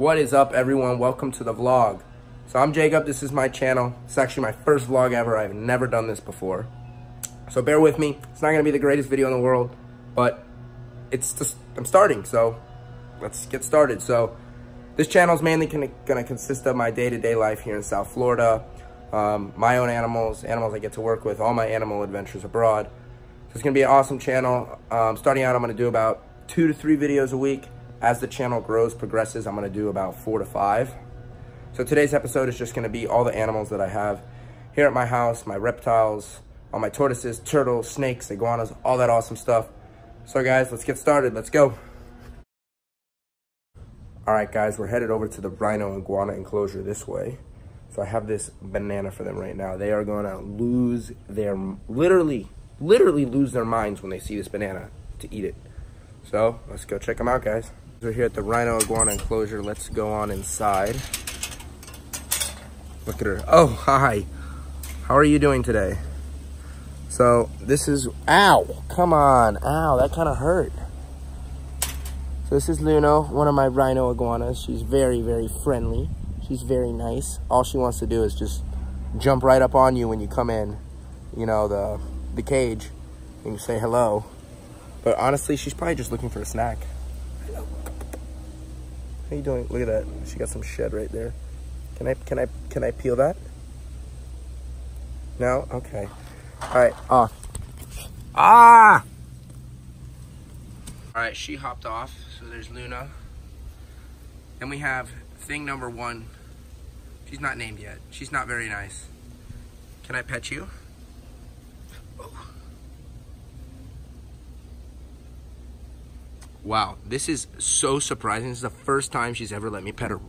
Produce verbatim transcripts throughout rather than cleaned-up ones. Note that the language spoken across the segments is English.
What is up, everyone? Welcome to the vlog. So I'm Jacob, this is my channel. It's actually my first vlog ever. I've never done this before, so bear with me. It's not gonna be the greatest video in the world, but it's just, I'm starting, so let's get started. So this channel is mainly gonna, gonna consist of my day-to-day life here in South Florida, um, my own animals, animals I get to work with, all my animal adventures abroad. So it's gonna be an awesome channel. Um, starting out, I'm gonna do about two to three videos a week. As the channel grows, progresses, I'm gonna do about four to five. So today's episode is just gonna be all the animals that I have here at my house, my reptiles, all my tortoises, turtles, snakes, iguanas, all that awesome stuff. So guys, let's get started, let's go. All right guys, we're headed over to the rhino iguana enclosure this way. So I have this banana for them right now. They are gonna lose their, literally, literally lose their minds when they see this banana to eat it. So let's go check them out, guys. We're here at the rhino iguana enclosure. Let's go on inside. Look at her. Oh, hi. How are you doing today? So this is, ow, come on. Ow, that kind of hurt. So this is Luno, one of my rhino iguanas. She's very, very friendly. She's very nice. All she wants to do is just jump right up on you when you come in, you know, the, the cage, and you say hello. But honestly, she's probably just looking for a snack. Hello. How you doing? Look at that. She got some shed right there. Can I, can I, can I peel that? No? Okay. All right, off. Ah! All right, she hopped off. So there's Luna. Then we have thing number one. She's not named yet. She's not very nice. Can I pet you? Oh. Wow, this is so surprising. This is the first time she's ever let me pet her.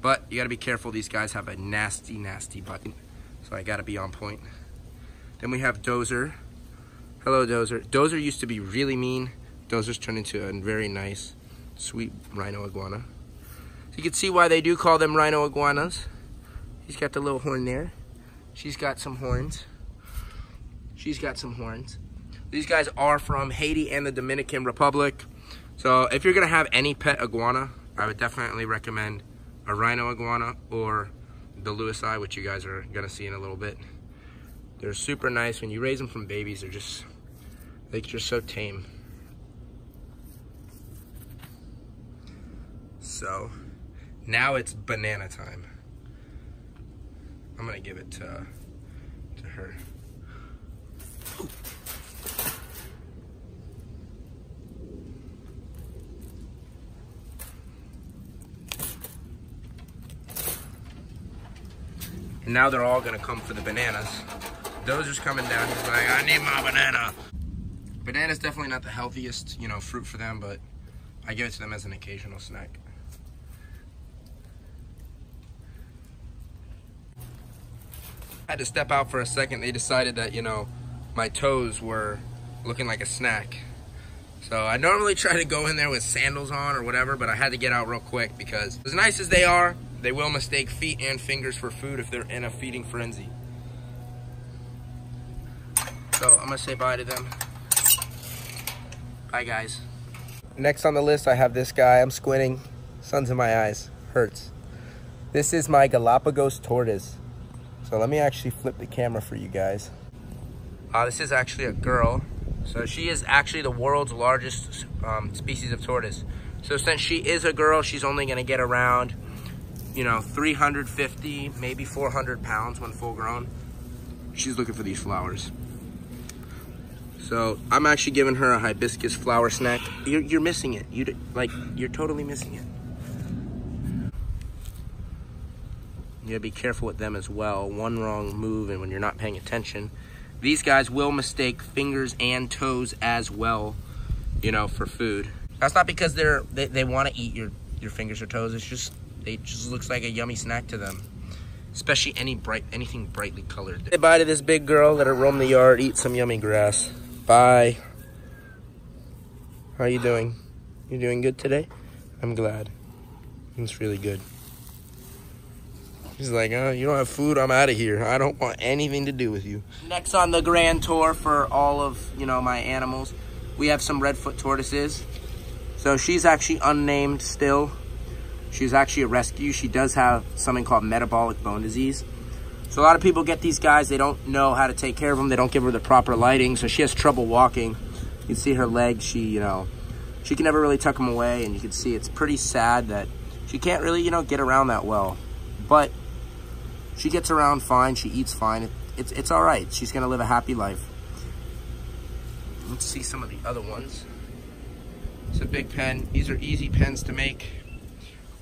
But you gotta be careful. These guys have a nasty, nasty button. So I gotta be on point. Then we have Dozer. Hello, Dozer. Dozer used to be really mean. Dozer's turned into a very nice, sweet rhino iguana. So you can see why they do call them rhino iguanas. He's got the little horn there. She's got some horns. She's got some horns. These guys are from Haiti and the Dominican Republic. So if you're gonna have any pet iguana, I would definitely recommend a rhino iguana or the Lewisi, which you guys are gonna see in a little bit. They're super nice. When you raise them from babies, they're just, they're just so tame. So now it's banana time. I'm gonna give it to, to her. Ooh. Now they're all gonna come for the bananas. Dozer's coming down, he's like, I need my banana. Banana's definitely not the healthiest, you know, fruit for them, but I give it to them as an occasional snack. I had to step out for a second. They decided that, you know, my toes were looking like a snack. So I normally try to go in there with sandals on or whatever, but I had to get out real quick because as nice as they are, they will mistake feet and fingers for food if they're in a feeding frenzy. So I'm gonna say bye to them. Bye, guys. Next on the list, I have this guy. I'm squinting, sun's in my eyes, hurts. This is my Galapagos tortoise. So let me actually flip the camera for you guys. Uh, this is actually a girl. So she is actually the world's largest um, species of tortoise. So since she is a girl, she's only gonna get around, you know, three hundred fifty, maybe four hundred pounds when full grown. She's looking for these flowers. So I'm actually giving her a hibiscus flower snack. You're, you're missing it. You like, you're totally missing it. You gotta be careful with them as well. One wrong move, and when you're not paying attention, these guys will mistake fingers and toes as well, you know, for food. That's not because they're they, they want to eat your your fingers or toes. It's just, it just looks like a yummy snack to them, especially any bright, anything brightly colored. Say bye to this big girl, let her roam the yard, eat some yummy grass. Bye. How are you doing? You doing good today? I'm glad. It's really good. She's like, oh, you don't have food, I'm out of here. I don't want anything to do with you. Next on the grand tour for all of, you know, my animals, we have some redfoot tortoises. So she's actually unnamed still. She was actually a rescue. She does have something called metabolic bone disease. So a lot of people get these guys, they don't know how to take care of them. They don't give her the proper lighting, so she has trouble walking. You can see her legs, she, you know, she can never really tuck them away, and you can see it's pretty sad that she can't really, you know, get around that well. But she gets around fine, she eats fine. It, it's, it's all right. She's gonna live a happy life. Let's see some of the other ones. It's a big pen. These are easy pens to make.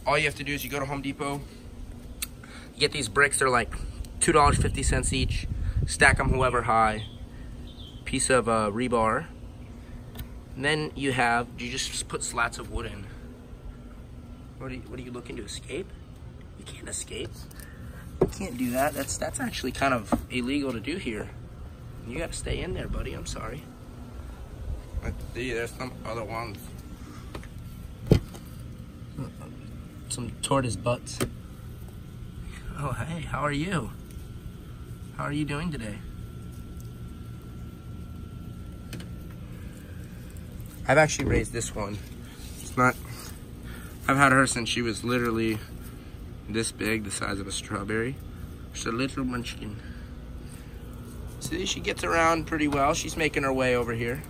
All you have to do is you go to Home Depot, you get these bricks, they're like two dollars and fifty cents each, stack them however high, piece of uh, rebar, and then you have, you just put slats of wood in. What are you, what are you looking to escape? You can't escape. You can't do that. That's, that's actually kind of illegal to do here. You gotta stay in there, buddy. I'm sorry. Let's see, there's some other ones. Some tortoise butts. Oh, hey, how are you? How are you doing today? I've actually raised this one. It's not, I've had her since she was literally this big, the size of a strawberry. She's a little munchkin. See, she gets around pretty well. She's making her way over here.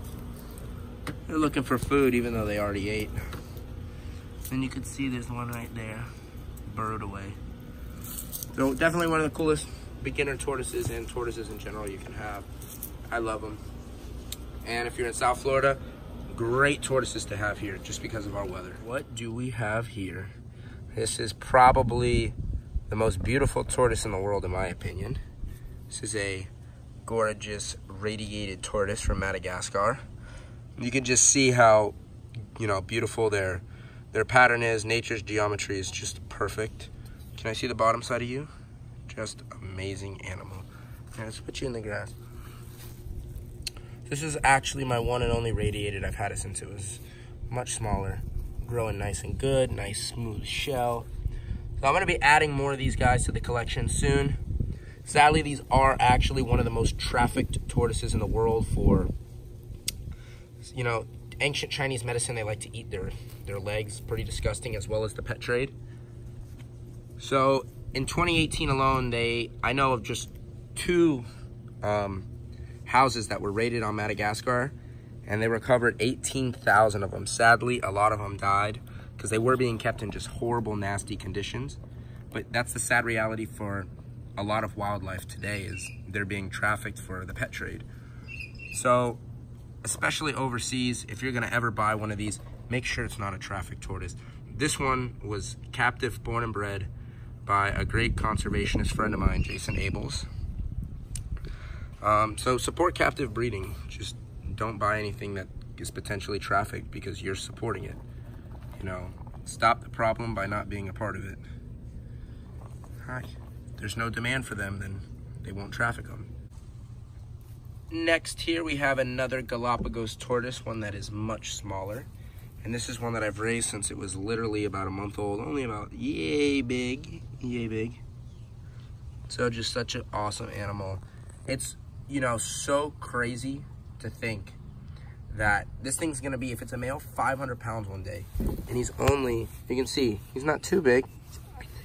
They're looking for food, even though they already ate. And you can see there's one right there, burrowed away. So definitely one of the coolest beginner tortoises and tortoises in general you can have. I love them. And if you're in South Florida, great tortoises to have here just because of our weather. What do we have here? This is probably the most beautiful tortoise in the world, in my opinion. This is a gorgeous radiated tortoise from Madagascar. You can just see how, you know, beautiful their their pattern is. Nature's geometry is just perfect. Can I see the bottom side of you? Just amazing animal. Now, let's put you in the grass. This is actually my one and only radiated. I've had it since it was much smaller. Growing nice and good, nice smooth shell. So I'm gonna be adding more of these guys to the collection soon. Sadly, these are actually one of the most trafficked tortoises in the world for, you know, ancient Chinese medicine. They like to eat their, their legs, pretty disgusting, as well as the pet trade. So in twenty eighteen alone, they, I know of just two um, houses that were raided on Madagascar, and they recovered eighteen thousand of them. Sadly, a lot of them died because they were being kept in just horrible, nasty conditions. But that's the sad reality for a lot of wildlife today, is they're being trafficked for the pet trade. So, especially overseas, if you're gonna ever buy one of these, make sure it's not a trafficked tortoise. This one was captive, born and bred by a great conservationist friend of mine, Jason Abels. Um, so support captive breeding. Just don't buy anything that is potentially trafficked, because you're supporting it. You know, stop the problem by not being a part of it. Hi. There's no demand for them, then they won't traffic them. Next here we have another Galapagos tortoise, one that is much smaller. And this is one that I've raised since it was literally about a month old, only about yay big, yay big. So just such an awesome animal. It's, you know, so crazy to think that this thing's gonna be, if it's a male, five hundred pounds one day. And he's only, you can see, he's not too big.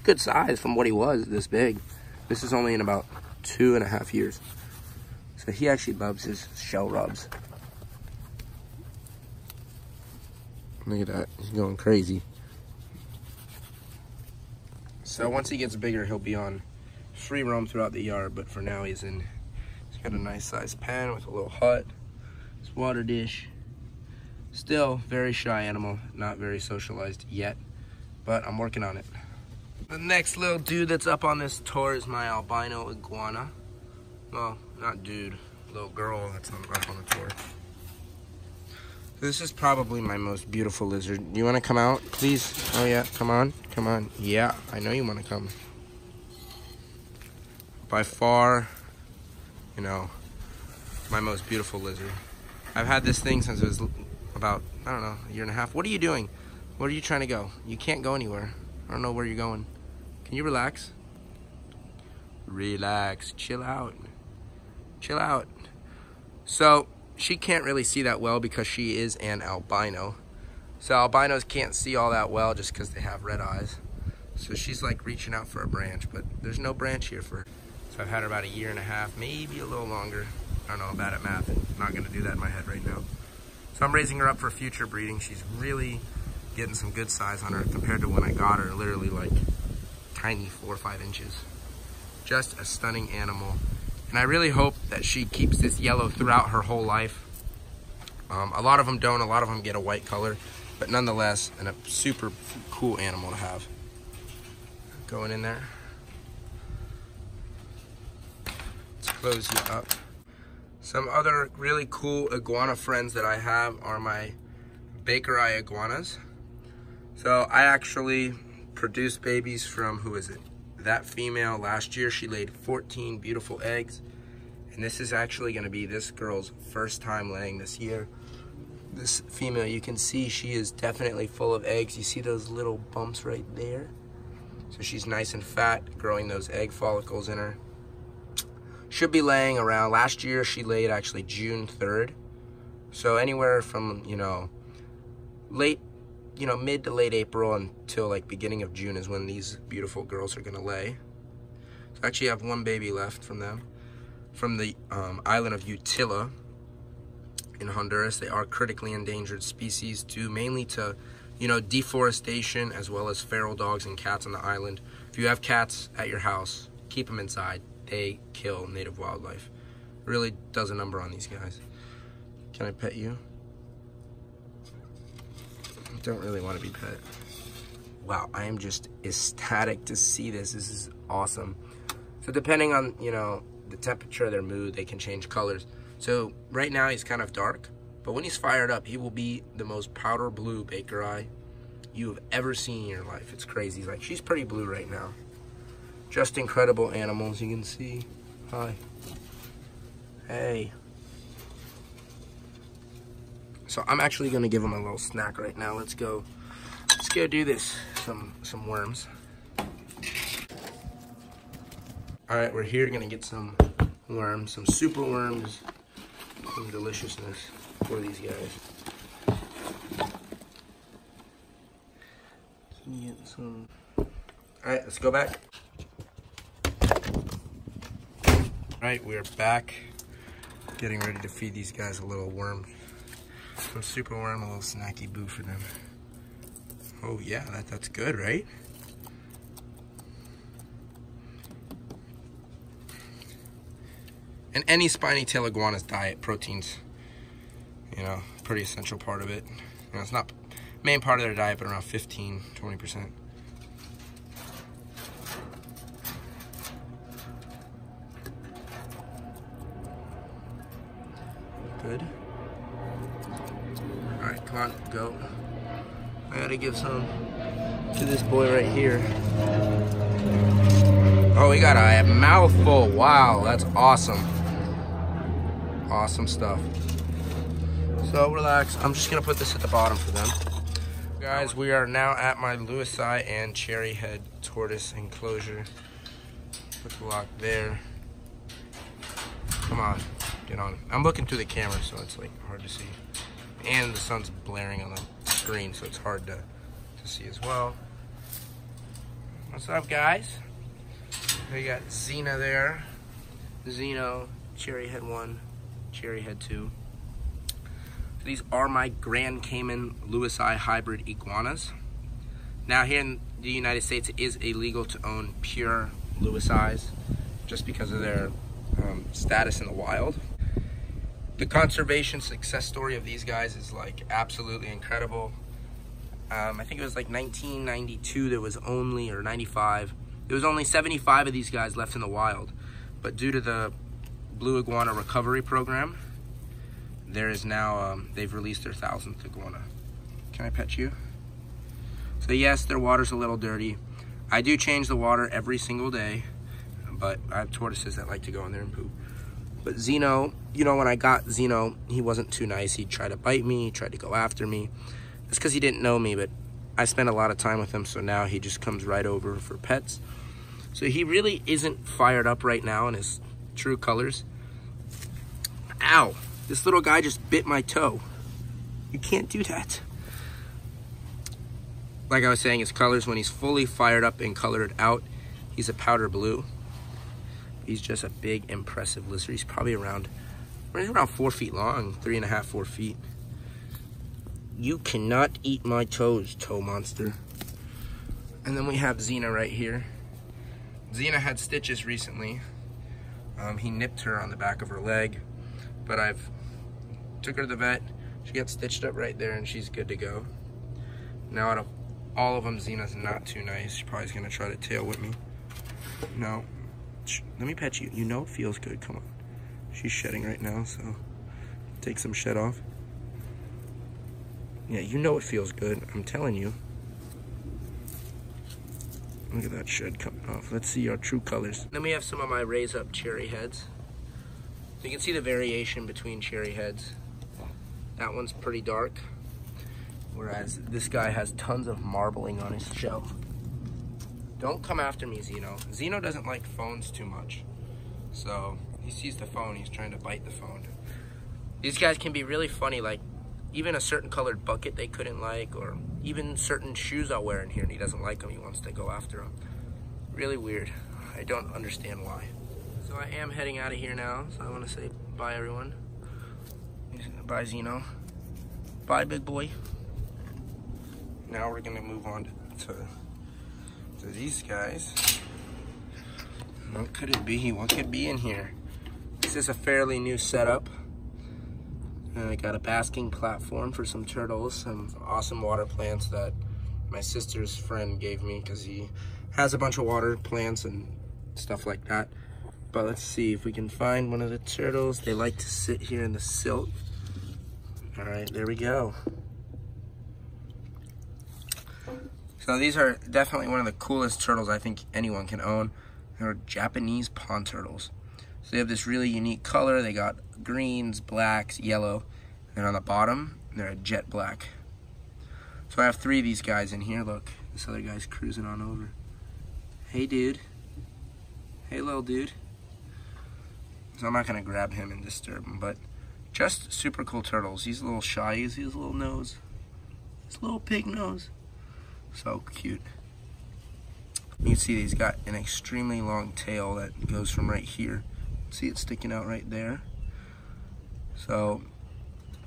Good size from what he was, this big. This is only in about two and a half years. So he actually loves his shell rubs. Look at that, he's going crazy. So once he gets bigger, he'll be on free roam throughout the yard, but for now he's in, he's got a nice sized pen with a little hut, his water dish. Still very shy animal, not very socialized yet, but I'm working on it. The next little dude that's up on this tour is my albino iguana. Well, not dude, little girl that's up on the tour. This is probably my most beautiful lizard. You want to come out, please? Oh yeah, come on, come on. Yeah, I know you want to come. By far, you know, my most beautiful lizard. I've had this thing since it was about, I don't know, a year and a half. What are you doing? Where are you trying to go? You can't go anywhere. I don't know where you're going. Can you relax? Relax, chill out, chill out. So, she can't really see that well because she is an albino. So albinos can't see all that well just because they have red eyes. So she's like reaching out for a branch, but there's no branch here for her. So I've had her about a year and a half, maybe a little longer. I don't know about it, math. I'm not gonna do that in my head right now. So I'm raising her up for future breeding. She's really getting some good size on her compared to when I got her, literally like tiny four or five inches. Just a stunning animal. And I really hope that she keeps this yellow throughout her whole life. Um, a lot of them don't, a lot of them get a white color, but nonetheless, and a super cool animal to have. Going in there. Let's close you up. Some other really cool iguana friends that I have are my bakeri iguanas. So I actually produced babies from, who is it? That female last year, she laid fourteen beautiful eggs. And this is actually gonna be this girl's first time laying this year. This female, you can see she is definitely full of eggs. You see those little bumps right there? So she's nice and fat, growing those egg follicles in her. Should be laying around, last year she laid actually June third. So anywhere from, you know, late, you know, mid to late April until like beginning of June is when these beautiful girls are gonna lay. So I actually have one baby left from them. From the um, island of Utilla in Honduras. They are critically endangered species due mainly to, you know, deforestation as well as feral dogs and cats on the island. If you have cats at your house, keep them inside. They kill native wildlife. Really does a number on these guys. Can I pet you? I don't really want to be pet. Wow, I am just ecstatic to see this. This is awesome. So depending on, you know, the temperature, their mood, they can change colors. So right now he's kind of dark, but when he's fired up, he will be the most powder blue bakeri you have ever seen in your life. It's crazy. Like, she's pretty blue right now. Just incredible animals, you can see. Hi. Hey. So I'm actually gonna give him a little snack right now. Let's go, let's go do this. Some, some worms. All right, we're here, gonna get some worms, some super worms, some deliciousness for these guys. Can you get some? All right, let's go back. All right, we are back. Getting ready to feed these guys a little worm. Some super worm, a little snacky boo for them. Oh yeah, that, that's good, right? And any spiny tail iguana's diet, protein's, you know, pretty essential part of it. You know, it's not main part of their diet, but around fifteen, twenty percent. Good. All right, come on, go. I gotta give some to this boy right here. Oh, we got a mouthful. Wow, that's awesome. Awesome stuff. So relax. I'm just gonna put this at the bottom for them. Guys, we are now at my Lewisi and cherry head tortoise enclosure. Put the lock there. Come on, get on. I'm looking through the camera, so it's like hard to see. And the sun's blaring on the screen, so it's hard to, to see as well. What's up, guys? We got Xena there. Xeno. Cherry head one, cherry head two. These are my Grand Cayman Lewisi hybrid iguanas. Now here in the United States, it is illegal to own pure Lewisis just because of their um, status in the wild. The conservation success story of these guys is like absolutely incredible. Um, I think it was like nineteen ninety-two, there was only, or ninety-five, there was only seventy-five of these guys left in the wild. But due to the Blue Iguana Recovery Program, there is now, um, they've released their thousandth iguana. Can I pet you? So yes, their water's a little dirty. I do change the water every single day, but I have tortoises that like to go in there and poop. But Xeno, you know, when I got Xeno, he wasn't too nice. He tried to bite me, he tried to go after me. It's because he didn't know me, but I spent a lot of time with him, so now he just comes right over for pets. So he really isn't fired up right now and is true colors. Ow, this little guy just bit my toe. You can't do that. like I was saying, his colors, when he's fully fired up and colored out, he's a powder blue. He's just a big, impressive lizard. He's probably around, he's around four feet long, three and a half, four feet. You cannot eat my toes, toe monster. And then we have Xena right here. Xena had stitches recently. Um, he nipped her on the back of her leg, but I've took her to the vet. She got stitched up right there and she's good to go. Now out of all of them, Xena's not too nice. She probably's gonna try to tail whip me. No, let me pet you. You know it feels good, come on. She's shedding right now, so take some shed off. Yeah, you know it feels good, I'm telling you. Look at that shed coming off. Let's see our true colors. Then we have some of my raise up cherry heads. So you can see the variation between cherry heads. That one's pretty dark, whereas this guy has tons of marbling on his shell. Don't come after me, Xeno. Xeno doesn't like phones too much. So he sees the phone, he's trying to bite the phone. These guys can be really funny, like even a certain colored bucket they couldn't like, or even certain shoes I'll wear in here and he doesn't like them, he wants to go after them. Really weird, I don't understand why. So I am heading out of here now, so I wanna say bye everyone. Bye Xeno. Bye big boy. Now we're gonna move on to, to these guys. What could it be? What could be in here? This is a fairly new setup. And I got a basking platform for some turtles, some awesome water plants that my sister's friend gave me because he has a bunch of water plants and stuff like that. But let's see if we can find one of the turtles. They like to sit here in the silt. All right, there we go. So these are definitely one of the coolest turtles I think anyone can own. They're Japanese pond turtles. So they have this really unique color. They got greens, blacks, yellow, and on the bottom, they're a jet black. So I have three of these guys in here. Look, this other guy's cruising on over. Hey, dude. Hey, little dude. So I'm not gonna grab him and disturb him, but just super cool turtles. He's a little shy. You see his little nose? His little pig nose. So cute. You can see he's got an extremely long tail that goes from right here. See it sticking out right there. So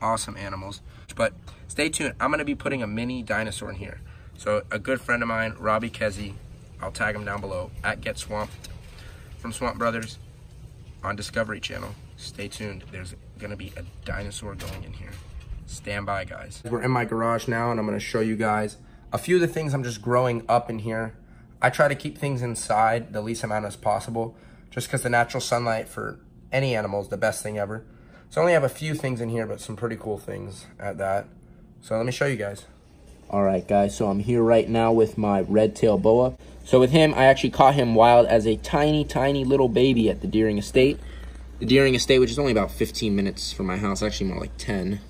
awesome animals. But stay tuned, I'm gonna be putting a mini dinosaur in here. So a good friend of mine, Robbie Kesey, I'll tag him down below, at Get Swamped from Swamp Brothers on Discovery Channel. Stay tuned, there's gonna be a dinosaur going in here. Stand by guys. We're in my garage now and I'm gonna show you guys a few of the things I'm just growing up in here. I try to keep things inside the least amount as possible, just because the natural sunlight for any animal is the best thing ever. So I only have a few things in here, but some pretty cool things at that. So let me show you guys. All right, guys, so I'm here right now with my red-tail boa. So with him, I actually caught him wild as a tiny, tiny little baby at the Deering Estate. The Deering Estate, which is only about fifteen minutes from my house, actually more like ten,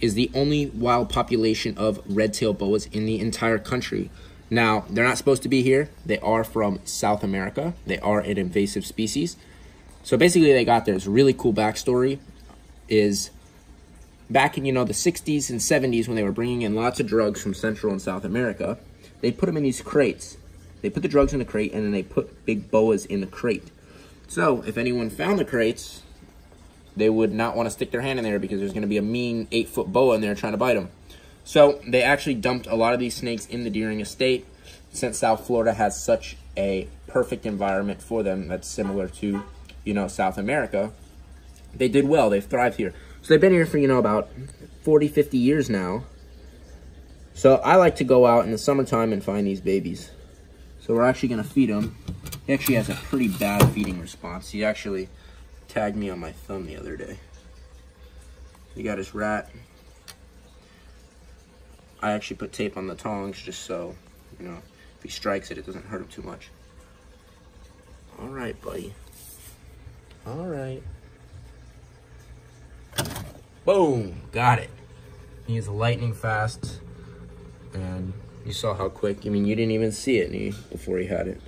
is the only wild population of red-tail boas in the entire country. Now, they're not supposed to be here. They are from South America. They are an invasive species. So basically they got there. It's a really cool backstory is back in, you know, the sixties and seventies when they were bringing in lots of drugs from Central and South America, they put them in these crates. They put the drugs in the crate and then they put big boas in the crate. So if anyone found the crates, they would not want to stick their hand in there because there's going to be a mean eight foot boa in there trying to bite them. So they actually dumped a lot of these snakes in the Deering Estate since South Florida has such a perfect environment for them that's similar to, you know, South America. They did well. They've thrived here. So they've been here for, you know, about forty, fifty years now. So I like to go out in the summertime and find these babies. So we're actually going to feed him. He actually has a pretty bad feeding response. He actually tagged me on my thumb the other day. He got his rat. I actually put tape on the tongs just so, you know, if he strikes it, it doesn't hurt him too much. All right, buddy. All right. Boom, got it. He's lightning fast, and you saw how quick, I mean, you didn't even see it he, before he had it.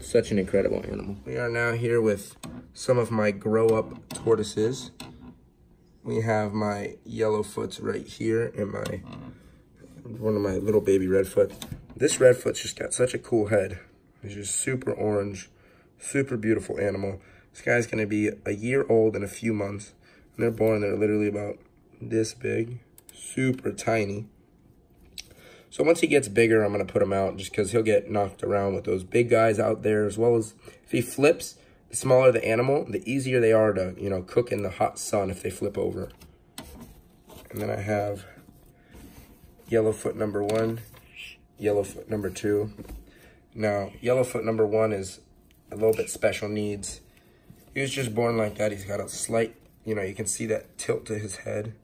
Such an incredible animal. We are now here with some of my grow-up tortoises. We have my yellowfoots right here and my one of my little baby redfoot. This redfoot's just got such a cool head. He's just super orange, super beautiful animal. This guy's gonna be a year old in a few months. And they're born, they're literally about this big, super tiny. So once he gets bigger, I'm gonna put him out just because he'll get knocked around with those big guys out there, as well as if he flips, the smaller the animal, the easier they are to, you know, cook in the hot sun if they flip over. And then I have yellowfoot number one, yellowfoot number two. Now, yellowfoot number one is a little bit special needs. He was just born like that. He's got a slight, you know, you can see that tilt to his head.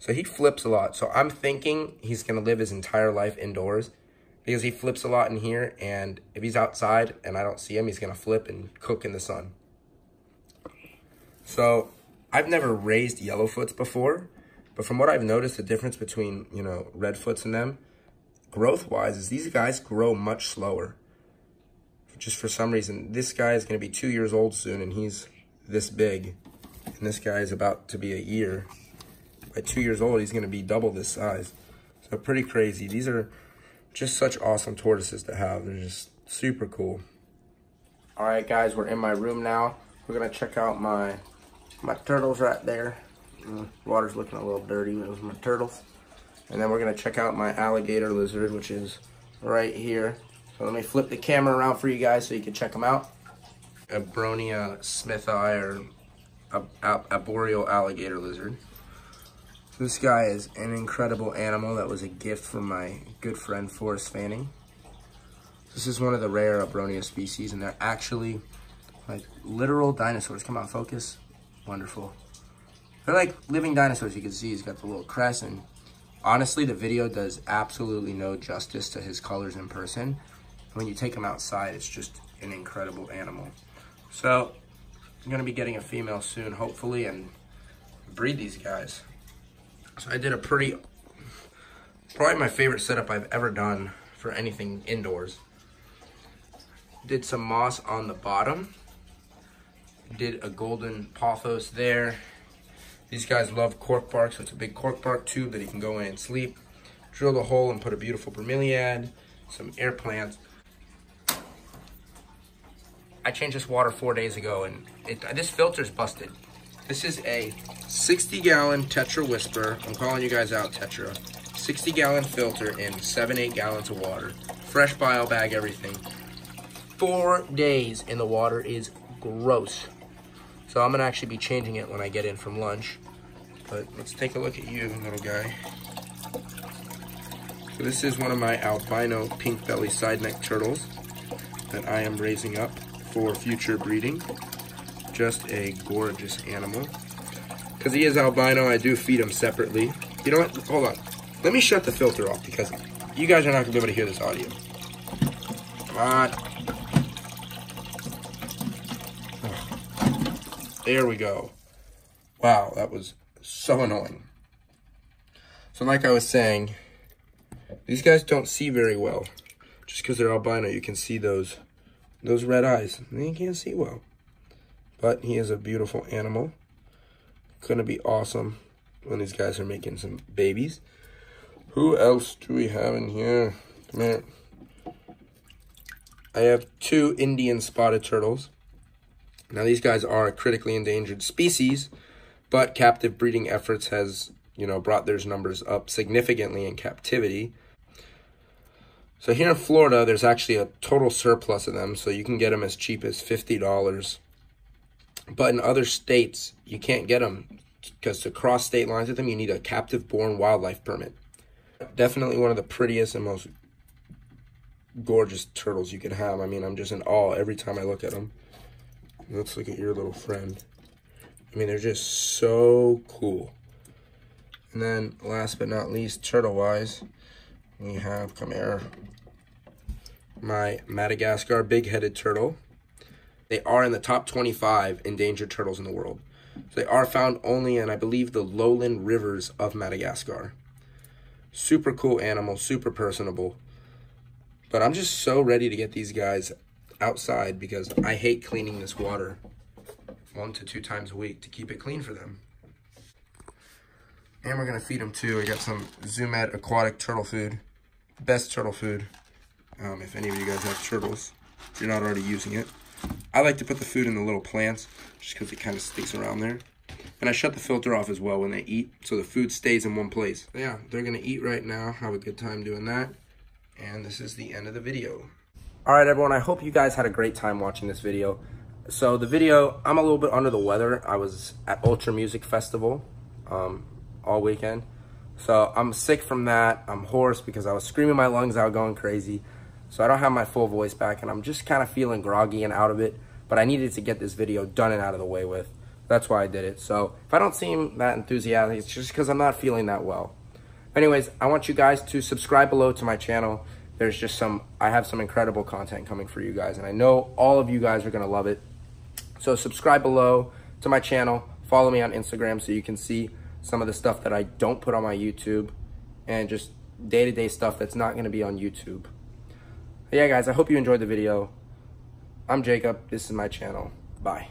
So he flips a lot. So I'm thinking he's going to live his entire life indoors because he flips a lot in here. And if he's outside and I don't see him, he's going to flip and cook in the sun. So I've never raised yellowfoots before, but from what I've noticed, the difference between, you know, redfoots and them, growth-wise, is these guys grow much slower. Just for some reason, this guy is going to be two years old soon, and he's this big. And this guy is about to be a year. By two years old, he's going to be double this size. So pretty crazy. These are just such awesome tortoises to have. They're just super cool. All right, guys, we're in my room now. We're going to check out my my turtles right there. The water's looking a little dirty. Those are my turtles. And then we're going to check out my alligator lizard, which is right here. So let me flip the camera around for you guys so you can check them out. Abronia smithi, or ab ab arboreal alligator lizard. This guy is an incredible animal that was a gift from my good friend Forrest Fanning. This is one of the rare Abronia species, and they're actually like literal dinosaurs. Come on, focus. Wonderful. They're like living dinosaurs. You can see he's got the little crest, and honestly, the video does absolutely no justice to his colors in person. When you take him outside, it's just an incredible animal. So I'm gonna be getting a female soon, hopefully, and breed these guys. So I did a pretty, probably my favorite setup I've ever done for anything indoors. Did some moss on the bottom. Did a golden pothos there. These guys love cork bark, so it's a big cork bark tube that he can go in and sleep. Drilled a hole and put a beautiful bromeliad, some air plants. I changed this water four days ago, and it, this filter's busted. This is a sixty gallon Tetra Whisper. I'm calling you guys out, Tetra. sixty gallon filter in seven, eight gallons of water. Fresh bio bag, everything. Four days in the water is gross. So I'm gonna actually be changing it when I get in from lunch. But let's take a look at you, little guy. So this is one of my albino pink belly side neck turtles that I am raising up for future breeding. Just a gorgeous animal. Because he is albino, I do feed him separately. You know what? Hold on. Let me shut the filter off because you guys are not gonna be able to hear this audio. Come on. Oh. There we go. Wow, that was so annoying. So like I was saying, these guys don't see very well. Just because they're albino, you can see those those red eyes. They can't see well. But he is a beautiful animal. Gonna be awesome when these guys are making some babies. Who else do we have in here? Come here. I have two Indian spotted turtles. Now these guys are a critically endangered species, but captive breeding efforts has, you know, brought their numbers up significantly in captivity. So here in Florida, there's actually a total surplus of them, so you can get them as cheap as fifty dollars. But in other states, you can't get them because to cross state lines with them, you need a captive-born wildlife permit. Definitely one of the prettiest and most gorgeous turtles you can have. I mean, I'm just in awe every time I look at them. Let's look at your little friend. I mean, they're just so cool. And then last but not least, turtle-wise, we have, come here, my Madagascar big-headed turtle. They are in the top twenty-five endangered turtles in the world. So they are found only in, I believe, the lowland rivers of Madagascar. Super cool animal, super personable. But I'm just so ready to get these guys outside because I hate cleaning this water one to two times a week to keep it clean for them. And we're going to feed them too. I got some Zoo Med aquatic turtle food. Best turtle food. Um, if any of you guys have turtles, if you're not already using it. I like to put the food in the little plants just because it kind of sticks around there. And I shut the filter off as well when they eat, so the food stays in one place. Yeah, they're going to eat right now. Have a good time doing that. And this is the end of the video. All right, everyone, I hope you guys had a great time watching this video. So the video, I'm a little bit under the weather. I was at Ultra Music Festival um, all weekend. So I'm sick from that. I'm hoarse because I was screaming my lungs out, going crazy. So I don't have my full voice back, and I'm just kind of feeling groggy and out of it. But I needed to get this video done and out of the way with. That's why I did it. So if I don't seem that enthusiastic, it's just because I'm not feeling that well. Anyways, I want you guys to subscribe below to my channel. There's just some, I have some incredible content coming for you guys, and I know all of you guys are going to love it. So subscribe below to my channel. Follow me on Instagram so you can see some of the stuff that I don't put on my YouTube, and just day-to-day stuff that's not going to be on YouTube. But yeah, guys, I hope you enjoyed the video. I'm Jacob. This is my channel. Bye.